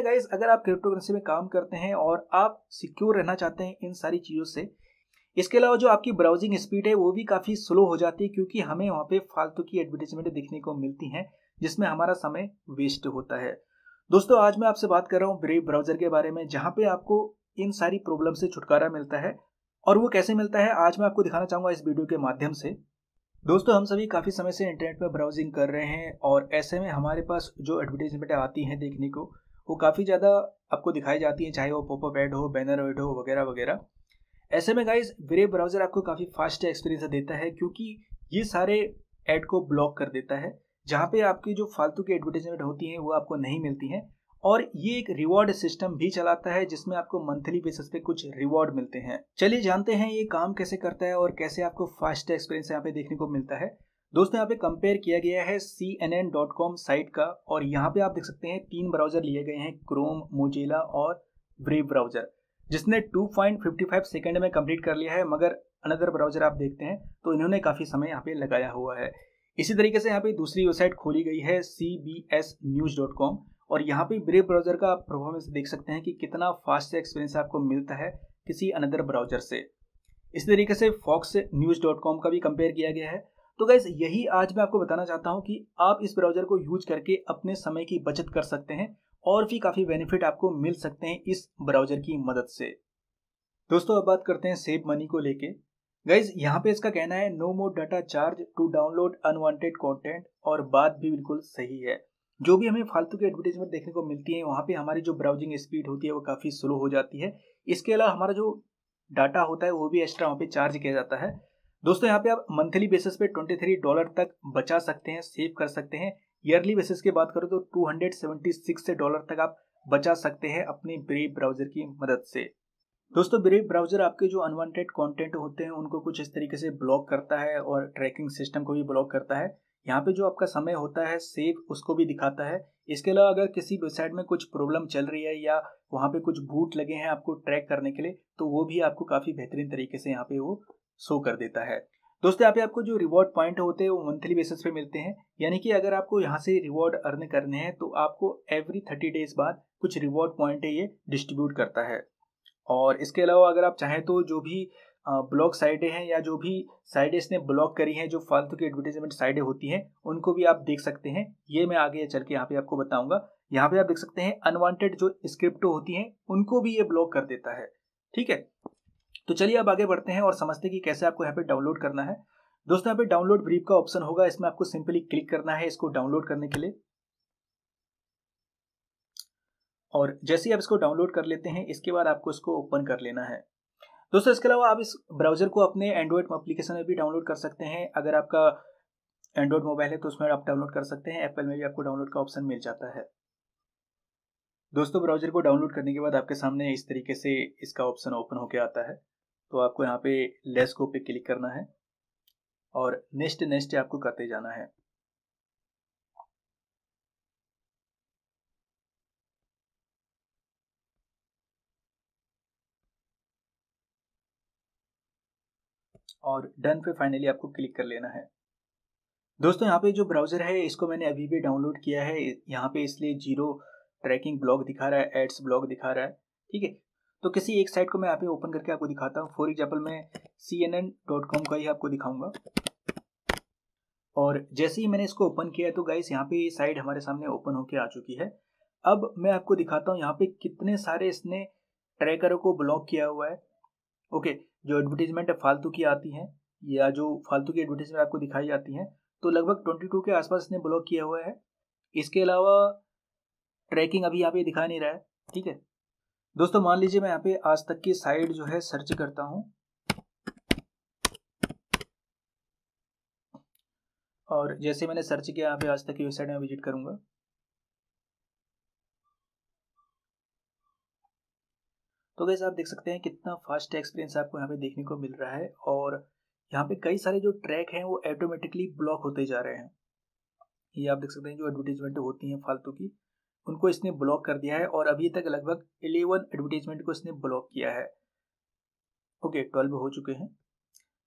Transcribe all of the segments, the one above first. Guys, अगर आप crypto currency में काम करते हैं और आप सिक्योर रहना चाहते हैं इन सारी चीज़ों से, इसके अलावा जो आपकी ब्राउजिंग स्पीड है वो भी काफ़ी स्लो हो जाती है क्योंकि हमें वहाँ पे फालतू की एडवर्टीजमेंट देखने को मिलती हैं जिसमें हमारा समय वेस्ट होता है। दोस्तों, आज मैं आपसे बात कर रहा हूँ ब्रेव ब्राउज़र के बारे में, जहाँ पे आपको इन सारी प्रॉब्लम से छुटकारा मिलता है, और वो कैसे मिलता है आज मैं आपको दिखाना चाहूँगा इस वीडियो के माध्यम से। दोस्तों, हम सभी काफ़ी समय से इंटरनेट पर ब्राउजिंग कर रहे हैं और ऐसे में हमारे पास जो एडवर्टीजमेंट आती हैं देखने को, वो काफ़ी ज़्यादा आपको दिखाई जाती है, चाहे वो पॉपअप ऐड हो, बैनर ऐड हो, वगैरह वगैरह। ऐसे में गाइस, ब्रेव ब्राउज़र आपको काफ़ी फास्ट एक्सपीरियंस देता है क्योंकि ये सारे ऐड को ब्लॉक कर देता है, जहाँ पे आपकी जो फालतू की एडवर्टीजमेंट होती हैं वो आपको नहीं मिलती हैं। और ये एक रिवॉर्ड सिस्टम भी चलाता है जिसमें आपको मंथली बेसिस पे कुछ रिवॉर्ड मिलते हैं। चलिए जानते हैं ये काम कैसे करता है और कैसे आपको फास्ट एक्सपीरियंस यहाँ पे देखने को मिलता है। दोस्तों, यहाँ पे कंपेयर किया गया है CNN.com साइट का, और यहाँ पे आप देख सकते हैं 3 ब्राउज़र लिए गए हैं, क्रोम, मोजिला और ब्रेव ब्राउज़र, जिसने 2.55 सेकेंड में कंप्लीट कर लिया है। मगर अनदर ब्राउज़र आप देखते हैं तो इन्होंने काफ़ी समय यहाँ पे लगाया हुआ है। इसी तरीके से यहाँ पे दूसरी वेबसाइट खोली गई है CBSnews.com, और यहाँ पे ब्रेव ब्राउज़र का परफॉर्मेंस देख सकते हैं कि कितना फास्ट एक्सपीरियंस आपको मिलता है किसी अनदर ब्राउज़र से। इसी तरीके से foxnews.com का भी कंपेयर किया गया है। तो गाइस, यही आज मैं आपको बताना चाहता हूं कि आप इस ब्राउज़र को यूज करके अपने समय की बचत कर सकते हैं और भी काफ़ी बेनिफिट आपको मिल सकते हैं इस ब्राउज़र की मदद से। दोस्तों, अब बात करते हैं सेव मनी को लेके। गाइस, यहां पे इसका कहना है no more data charge to download unwanted content, और बात भी बिल्कुल सही है। जो भी हमें फालतू की एडवर्टीजमेंट देखने को मिलती है वहाँ पर हमारी जो ब्राउजिंग स्पीड होती है वो काफ़ी स्लो हो जाती है। इसके अलावा हमारा जो डाटा होता है वो भी एक्स्ट्रा वहाँ पर चार्ज किया जाता है। दोस्तों, यहाँ पे आप मंथली बेसिस पे $23 तक बचा सकते हैं, सेव कर सकते हैं। ईयरली बेसिस की बात करो तो $276 तक आप बचा सकते हैं अपने ब्रेव ब्राउज़र की मदद से। दोस्तों, ब्रेव ब्राउज़र आपके जो अनवांटेड कंटेंट होते हैं उनको कुछ इस तरीके से ब्लॉक करता है और ट्रैकिंग सिस्टम को भी ब्लॉक करता है। यहाँ पे जो आपका समय होता है सेव, उसको भी दिखाता है। इसके अलावा अगर किसी वेबसाइट में कुछ प्रॉब्लम चल रही है या वहाँ पे कुछ बूट लगे हैं आपको ट्रैक करने के लिए, तो वो भी आपको काफ़ी बेहतरीन तरीके से यहाँ पे वो शो कर देता है। दोस्तों, यहाँ पे आपको जो रिवॉर्ड पॉइंट होते हैं वो मंथली बेसिस पे मिलते हैं, यानी कि अगर आपको यहाँ से रिवॉर्ड अर्न करने हैं तो आपको एवरी 30 डेज बाद कुछ रिवॉर्ड पॉइंट ये डिस्ट्रीब्यूट करता है। और इसके अलावा अगर आप चाहें तो जो भी ब्लॉक साइटें हैं या जो भी साइटें इसने ब्लॉक करी हैं, जो फालतू की एडवर्टीजमेंट साइटें होती हैं, उनको भी आप देख सकते हैं। ये मैं आगे चल के यहाँ पे आपको बताऊँगा। यहाँ पे आप देख सकते हैं अनवांटेड जो स्क्रिप्ट होती हैं उनको भी ये ब्लॉक कर देता है। ठीक है, तो चलिए अब आगे बढ़ते हैं और समझते हैं कि कैसे आपको यहाँ पे डाउनलोड करना है। दोस्तों, यहाँ पे डाउनलोड ब्रेव का ऑप्शन होगा, इसमें आपको सिंपली क्लिक करना है इसको डाउनलोड करने के लिए। और जैसे ही आप इसको डाउनलोड कर लेते हैं, इसके बाद आपको इसको ओपन कर लेना है। दोस्तों, इसके अलावा आप इस ब्राउज़र को अपने एंड्रॉयड एप्लीकेशन में भी डाउनलोड कर सकते हैं। अगर आपका एंड्रॉयड मोबाइल है तो उसमें आप डाउनलोड कर सकते हैं। एप्पल में भी आपको डाउनलोड का ऑप्शन मिल जाता है। दोस्तों, ब्राउज़र को डाउनलोड करने के बाद आपके सामने इस तरीके से इसका ऑप्शन ओपन होकर आता है। तो आपको यहाँ पे लेट्स गो पे क्लिक करना है और नेक्स्ट नेक्स्ट आपको करते जाना है। और डन पे फाइनली आपको क्लिक कर लेना है। दोस्तों, यहाँ पे जो ब्राउज़र है इसको मैंने अभी भी डाउनलोड किया है, यहाँ पे इसलिए 0 ट्रैकिंग ब्लॉक दिखा रहा है, एड्स ब्लॉक दिखा रहा है। ठीक है, तो किसी एक साइट को मैं यहाँ पे ओपन करके आपको दिखाता हूँ। फॉर एग्जाम्पल मैं CNN.com का ही आपको दिखाऊंगा। और जैसे ही मैंने इसको ओपन किया है तो गाइस, यहाँ पे ये साइट हमारे सामने ओपन होके आ चुकी है। अब मैं आपको दिखाता हूँ यहाँ पे कितने सारे इसने ट्रैकरों को ब्लॉक किया हुआ है। ओके, जो एडवर्टीजमेंट फालतू की आती हैं या जो फालतू की एडवर्टीजमेंट आपको दिखाई जाती हैं, तो लगभग 22 के आसपास इसने ब्लॉक किया हुआ है। इसके अलावा ट्रैकिंग अभी यहाँ पे दिखा नहीं रहा है। ठीक है दोस्तों, मान लीजिए मैं यहाँ पे आज तक की साइट जो है सर्च करता हूँ, और जैसे मैंने सर्च किया यहाँ पे आज तक की वेबसाइट में विजिट करूंगा। तो गाइस, आप देख सकते हैं कितना फास्ट एक्सपीरियंस आपको यहाँ पे देखने को मिल रहा है, और यहाँ पे कई सारे जो ट्रैक हैं वो ऑटोमेटिकली ब्लॉक होते जा रहे हैं। ये आप देख सकते हैं जो एडवर्टीजमेंट होती हैं फालतू की उनको इसने ब्लॉक कर दिया है, और अभी तक लगभग 11 एडवर्टीजमेंट को इसने ब्लॉक किया है। ओके, 12 हो चुके हैं।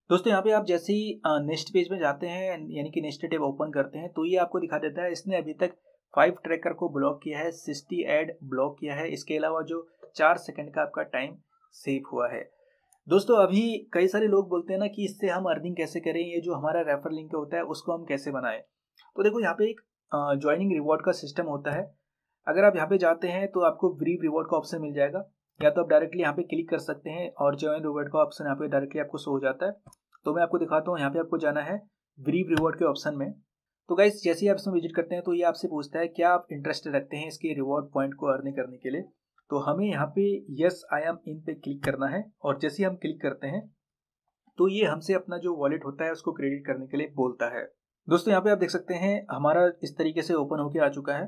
दोस्तों, यहाँ पे आप जैसे ही नेक्स्ट पेज में जाते हैं, यानी कि नेक्स्ट टैब ओपन करते हैं, तो ये आपको दिखा देता है इसने अभी तक 5 ट्रैकर को ब्लॉक किया है, 60 एड ब्लॉक किया है। इसके अलावा जो 4 सेकंड का आपका टाइम सेव हुआ है। दोस्तों अभी कई सारे लोग बोलते हैं ना कि इससे हम अर्निंग कैसे करें, ये जो हमारा रेफर लिंक होता है उसको हम कैसे बनाएं। तो देखो यहाँ पे एक ज्वाइनिंग रिवॉर्ड का सिस्टम होता है। अगर आप यहाँ पे जाते हैं तो आपको ब्रीफ रिवॉर्ड का ऑप्शन मिल जाएगा, या तो आप डायरेक्टली यहाँ पे क्लिक कर सकते हैं और ज्वाइन रिवॉर्ड का ऑप्शन यहाँ पे डायरेक्टली आपको शो हो जाता है। तो मैं आपको दिखाता हूँ, यहाँ पे आपको जाना है ब्रीफ रिवॉर्ड के ऑप्शन में। तो गाइस जैसे ही आप इसमें विजिट करते हैं तो ये आपसे पूछता है क्या आप इंटरेस्ट रखते हैं इसके रिवॉर्ड पॉइंट को अर्निंग करने के लिए। तो हमें यहाँ पे यस आई एम इन पे क्लिक करना है, और जैसे ही हम क्लिक करते हैं तो ये हमसे अपना जो वॉलेट होता है उसको क्रेडिट करने के लिए बोलता है। दोस्तों यहाँ पे आप देख सकते हैं हमारा इस तरीके से ओपन होके आ चुका है,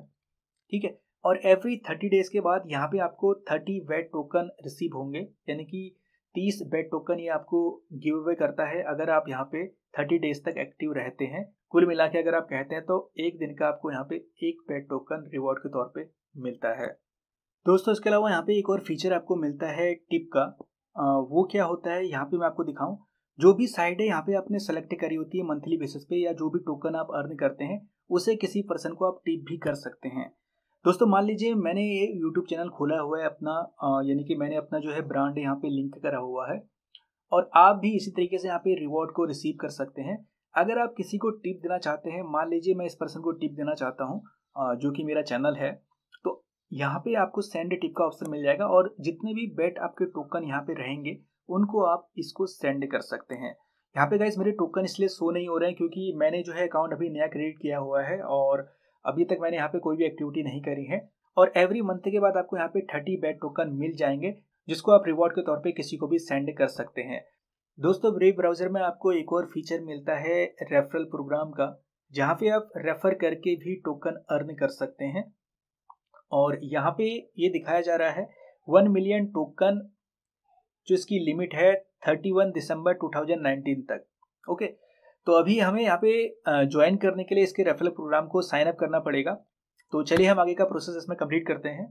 ठीक है। और एवरी 30 डेज के बाद यहाँ पे आपको 30 वेट टोकन रिसीव होंगे, यानी कि 30 वेट टोकन ये आपको गिव अवे करता है अगर आप यहाँ पे 30 डेज तक एक्टिव रहते हैं। कुल मिला के अगर आप कहते हैं तो एक दिन का आपको यहाँ पे 1 वेट टोकन रिवॉर्ड के तौर पे मिलता है। दोस्तों इसके अलावा यहाँ पे एक और फीचर आपको मिलता है टिप का। वो क्या होता है यहाँ पे मैं आपको दिखाऊँ। जो भी साइट है यहाँ पे आपने सेलेक्ट करी होती है मंथली बेसिस पे, या जो भी टोकन आप अर्न करते हैं उसे किसी पर्सन को आप टिप भी कर सकते हैं। दोस्तों मान लीजिए मैंने ये YouTube चैनल खोला हुआ है अपना, यानी कि मैंने अपना जो है ब्रांड यहाँ पे लिंक करा हुआ है, और आप भी इसी तरीके से यहाँ पे रिवॉर्ड को रिसीव कर सकते हैं। अगर आप किसी को टिप देना चाहते हैं, मान लीजिए मैं इस पर्सन को टिप देना चाहता हूँ जो कि मेरा चैनल है, तो यहाँ पे आपको सेंड टिप का ऑप्शन मिल जाएगा, और जितने भी बेट आपके टोकन यहाँ पे रहेंगे उनको आप इसको सेंड कर सकते हैं। यहाँ पे गाइस मेरे टोकन इसलिए शो नहीं हो रहे हैं क्योंकि मैंने जो है अकाउंट अभी नया क्रिएट किया हुआ है और अभी तक मैंने यहाँ पे कोई भी एक्टिविटी नहीं करी है। और एवरी मंथ के बाद आपको यहाँ पे 30 बेट टोकन मिल जाएंगे जिसको आप रिवॉर्ड के तौर पे किसी को भी सेंड कर सकते हैं। दोस्तों ब्रेव ब्राउज़र में आपको एक और फीचर मिलता है रेफरल प्रोग्राम का, जहाँ पे आप रेफर करके भी टोकन अर्न कर सकते हैं। और यहाँ पे ये दिखाया जा रहा है 1 मिलियन टोकन जो इसकी लिमिट है 31 दिसंबर 2019 तक। ओके, तो अभी हमें यहाँ पे ज्वाइन करने के लिए इसके रेफरल प्रोग्राम को साइन अप करना पड़ेगा। तो चलिए हम आगे का प्रोसेस इसमें कंप्लीट करते हैं।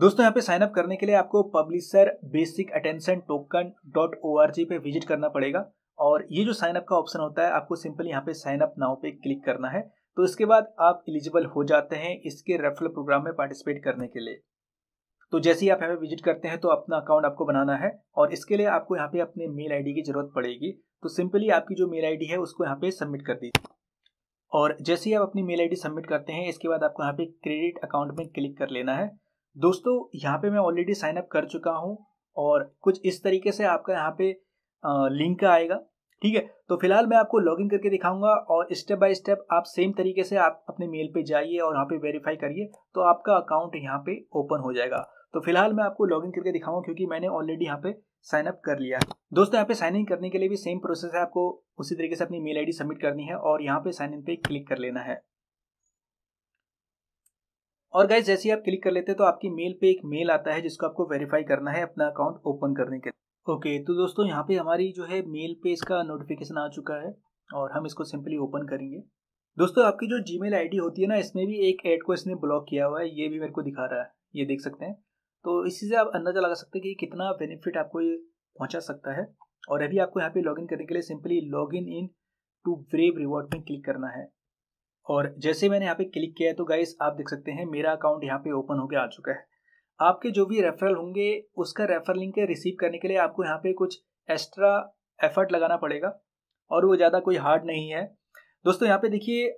दोस्तों यहाँ पे साइन अप करने के लिए आपको पब्लिशर basicattentiontoken.org पे विजिट करना पड़ेगा, और ये जो साइन अप का ऑप्शन होता है आपको सिंपली यहाँ पे साइन अप नाउ पे क्लिक करना है। तो इसके बाद आप एलिजिबल हो जाते हैं इसके रेफरल प्रोग्राम में पार्टिसिपेट करने के लिए। तो जैसे ही आप यहाँ पे विजिट करते हैं तो अपना अकाउंट आपको बनाना है, और इसके लिए आपको यहाँ पे अपने मेल आईडी की जरूरत पड़ेगी। तो सिंपली आपकी जो मेल आईडी है उसको यहाँ पे सबमिट कर दीजिए, और जैसे ही आप अपनी मेल आईडी सबमिट करते हैं इसके बाद आपको यहाँ पे क्रेडिट अकाउंट में क्लिक कर लेना है। दोस्तों यहाँ पे मैं ऑलरेडी साइन अप कर चुका हूँ, और कुछ इस तरीके से आपका यहाँ पे लिंक आएगा, ठीक है। तो फिलहाल मैं आपको लॉगिन करके दिखाऊंगा, और स्टेप बाय स्टेप आप सेम तरीके से आप अपने मेल पे जाइए और यहाँ पे वेरीफाई करिए, तो आपका अकाउंट यहाँ पे ओपन हो जाएगा। तो फिलहाल मैं आपको लॉगिन करके दिखाऊंगा क्योंकि मैंने ऑलरेडी यहाँ पे साइन अप कर लिया है। दोस्तों यहाँ पे साइन इन करने के लिए भी सेम प्रोसेस है, आपको उसी तरीके से अपनी मेल आईडी सबमिट करनी है और यहाँ पे साइन इन पे क्लिक कर लेना है। और गाइस जैसे ही आप क्लिक कर लेते हैं तो आपकी मेल पे एक मेल आता है जिसको आपको वेरीफाई करना है अपना अकाउंट ओपन करने के लिए। ओके, तो दोस्तों यहाँ पे हमारी जो है मेल पे इसका नोटिफिकेशन आ चुका है और हम इसको सिंपली ओपन करेंगे। दोस्तों आपकी जो जीमेल आईडी होती है ना, इसमें भी एक ऐड को इसने ब्लॉक किया हुआ है, ये भी मेरे को दिखा रहा है, ये देख सकते हैं। तो इसी से आप अंदाजा लगा सकते हैं कि कितना बेनिफिट आपको ये पहुंचा सकता है। और अभी आपको यहाँ पे लॉगिन करने के लिए simply login in to Brave reward में क्लिक करना है, और जैसे मैंने यहाँ पे क्लिक किया है तो गाइस आप देख सकते हैं मेरा अकाउंट यहाँ पे ओपन होके आ चुका है। आपके जो भी रेफरल होंगे उसका रेफरल लिंक रिसीव करने के लिए आपको यहाँ पे कुछ एक्स्ट्रा एफर्ट लगाना पड़ेगा, और वो ज़्यादा कोई हार्ड नहीं है। दोस्तों यहाँ पे देखिए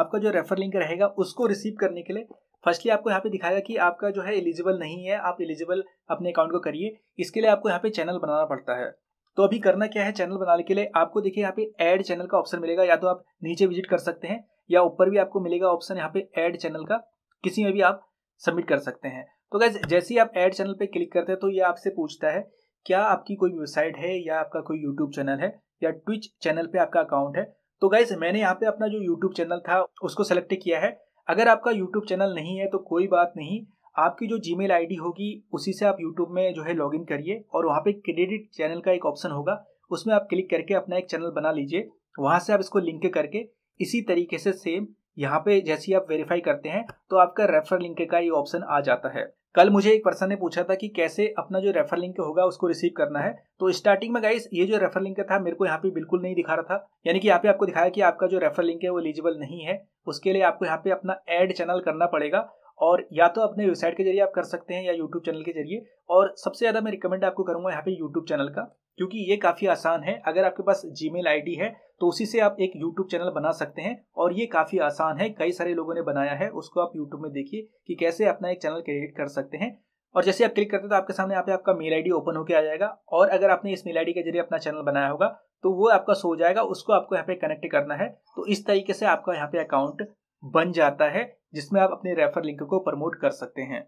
आपका जो रेफरल लिंक रहेगा उसको रिसीव करने के लिए फर्स्टली आपको यहाँ पे दिखाएगा कि आपका जो है एलिजिबल नहीं है, आप एलिजिबल अपने अकाउंट को करिए। इसके लिए आपको यहाँ पे चैनल बनाना पड़ता है। तो अभी करना क्या है, चैनल बनाने के लिए आपको देखिए यहाँ पे ऐड चैनल का ऑप्शन मिलेगा, या तो आप नीचे विजिट कर सकते हैं या ऊपर भी आपको मिलेगा ऑप्शन यहाँ पे ऐड चैनल का, किसी में भी आप सबमिट कर सकते हैं। तो गाइस जैसे ही आप ऐड चैनल पे क्लिक करते हैं तो ये आपसे पूछता है क्या आपकी कोई वेबसाइट है, या आपका कोई यूट्यूब चैनल है, या ट्विच चैनल पे आपका अकाउंट है। तो गाइस मैंने यहाँ पे अपना जो यूट्यूब चैनल था उसको सेलेक्ट किया है। अगर आपका यूट्यूब चैनल नहीं है तो कोई बात नहीं, आपकी जो जीमेल आईडी होगी उसी से आप यूट्यूब में जो है लॉगिन करिए, और वहाँ पे क्रेडिट चैनल का एक ऑप्शन होगा, उसमें आप क्लिक करके अपना एक चैनल बना लीजिए। वहाँ से आप इसको लिंक करके इसी तरीके से सेम यहाँ पे जैसे आप वेरीफाई करते हैं तो आपका रेफर लिंक का ये ऑप्शन आ जाता है। कल मुझे एक पर्सन ने पूछा था कि कैसे अपना जो रेफर लिंक होगा उसको रिसीव करना है। तो स्टार्टिंग में गाइस ये जो रेफर लिंक था मेरे को यहाँ पे बिल्कुल नहीं दिखा रहा था, यानी कि यहाँ पे आपको दिखाया कि आपका जो रेफर लिंक है वो एलिजिबल नहीं है। उसके लिए आपको यहाँ पे अपना एड चैनल करना पड़ेगा और या तो अपने वेबसाइट के जरिए आप कर सकते हैं या यूट्यूब चैनल के जरिए। और सबसे ज़्यादा मैं रिकमेंड आपको करूँगा यहाँ पे यूट्यूब चैनल का, क्योंकि ये काफ़ी आसान है। अगर आपके पास जीमेल आईडी है तो उसी से आप एक यूट्यूब चैनल बना सकते हैं और ये काफ़ी आसान है, कई सारे लोगों ने बनाया है। उसको आप यूट्यूब में देखिए कि कैसे अपना एक चैनल क्रिएट कर सकते हैं। और जैसे आप क्लिक करते हैं तो आपके सामने यहाँ पे आपका मेल आईडी ओपन होकर आ जाएगा और अगर आपने इस मेल आईडी के जरिए अपना चैनल बनाया होगा तो वो आपका शो हो जाएगा, उसको आपको यहाँ पे कनेक्ट करना है। तो इस तरीके से आपका यहाँ पे अकाउंट बन जाता है जिसमें आप अपने रेफर लिंक को प्रमोट कर सकते हैं।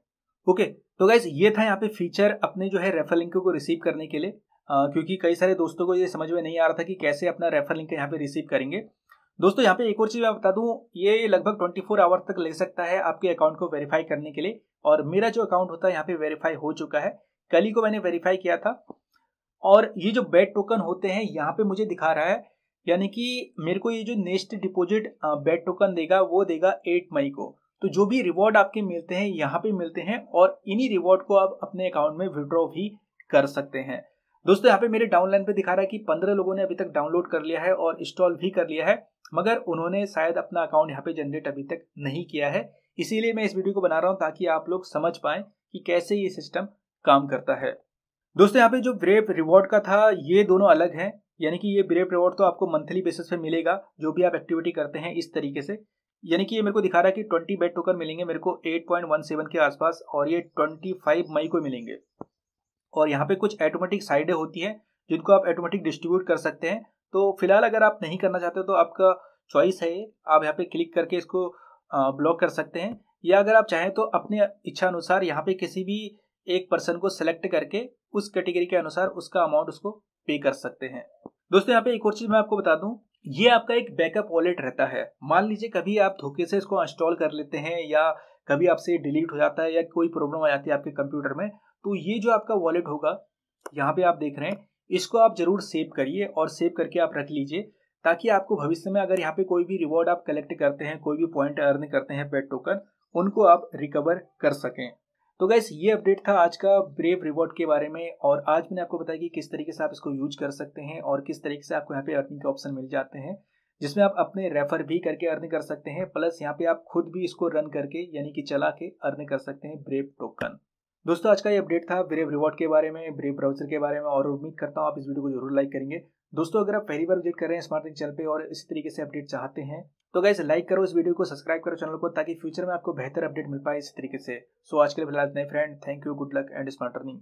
ओके, तो गाइज ये था यहाँ पे फीचर अपने जो है रेफर लिंक को रिसीव करने के लिए, क्योंकि कई सारे दोस्तों को ये समझ में नहीं आ रहा था कि कैसे अपना रेफर लिंक यहाँ पे रिसीव करेंगे। दोस्तों यहाँ पे एक और चीज़ मैं बता दूं, ये लगभग 24 आवर तक ले सकता है आपके अकाउंट को वेरीफाई करने के लिए। और मेरा जो अकाउंट होता है यहाँ पे वेरीफाई हो चुका है, कल ही को मैंने वेरीफाई किया था। और ये जो बेट टोकन होते हैं यहाँ पे मुझे दिखा रहा है, यानी कि मेरे को ये जो नेक्स्ट डिपोजिट बेट टोकन देगा वो देगा 8 मई को। तो जो भी रिवॉर्ड आपके मिलते हैं यहाँ पे मिलते हैं और इन्हीं रिवॉर्ड को आप अपने अकाउंट में विड्रॉ भी कर सकते हैं। दोस्तों यहाँ पे मेरे डाउनलाइन पे दिखा रहा है कि 15 लोगों ने अभी तक डाउनलोड कर लिया है और इंस्टॉल भी कर लिया है, मगर उन्होंने शायद अपना अकाउंट यहाँ पे जनरेट अभी तक नहीं किया है। इसीलिए मैं इस वीडियो को बना रहा हूँ ताकि आप लोग समझ पाएं कि कैसे ये सिस्टम काम करता है। दोस्तों यहाँ पे जो ब्रेव रिवॉर्ड का था ये दोनों अलग हैं, यानी कि ये ब्रेव रिवॉर्ड तो आपको मंथली बेसिस पे मिलेगा जो भी आप एक्टिविटी करते हैं इस तरीके से। यानी कि ये मेरे को दिखा रहा है कि 20 बेट टोकन मिलेंगे मेरे को 8.17 के आसपास और ये 25 मई को मिलेंगे। और यहाँ पे कुछ ऑटोमेटिक साइडें होती हैं जिनको आप ऑटोमेटिक डिस्ट्रीब्यूट कर सकते हैं। तो फिलहाल अगर आप नहीं करना चाहते तो आपका चॉइस है, आप यहाँ पे क्लिक करके इसको ब्लॉक कर सकते हैं, या अगर आप चाहें तो अपने इच्छा अनुसार यहाँ पे किसी भी एक पर्सन को सेलेक्ट करके उस कैटेगरी के अनुसार उसका अमाउंट उसको पे कर सकते हैं। दोस्तों यहाँ पे एक और चीज़ मैं आपको बता दूँ, ये आपका एक बैकअप वॉलेट रहता है। मान लीजिए कभी आप धोखे से इसको इंस्टॉल कर लेते हैं या कभी आपसे डिलीट हो जाता है या कोई प्रॉब्लम आ जाती है आपके कंप्यूटर में, तो ये जो आपका वॉलेट होगा यहाँ पे आप देख रहे हैं, इसको आप जरूर सेव करिए और सेव करके आप रख लीजिए ताकि आपको भविष्य में अगर यहाँ पे कोई भी रिवॉर्ड आप कलेक्ट करते हैं, कोई भी पॉइंट अर्न करते हैं बेट टोकन, उनको आप रिकवर कर सकें। तो गाइस ये अपडेट था आज का ब्रेव रिवॉर्ड के बारे में और आज मैंने आपको बताया कि किस तरीके से आप इसको यूज कर सकते हैं और किस तरीके से आपको यहाँ पे अर्निंग के ऑप्शन मिल जाते हैं जिसमें आप अपने रेफर भी करके अर्न कर सकते हैं, प्लस यहाँ पे आप खुद भी इसको रन करके यानी कि चला के अर्न कर सकते हैं ब्रेव टोकन। दोस्तों आज का ये अपडेट था ब्रेव रिवॉर्ड के बारे में, ब्रेव ब्राउजर के बारे में और उम्मीद करता हूँ आप इस वीडियो को जरूर लाइक करेंगे। दोस्तों अगर आप पहली बार विजिट कर रहे हैं स्मार्ट टेक चैनल पे और इस तरीके से अपडेट चाहते हैं तो गाइस लाइक करो, इस वीडियो को सब्सक्राइब करो चैनल को, ताकि फ्यूचर में आपको बेहतर अपडेट मिल पाए इस तरीके से। सो आज के लिए फिलहाल नए friend, thank you, good luck and smart earning.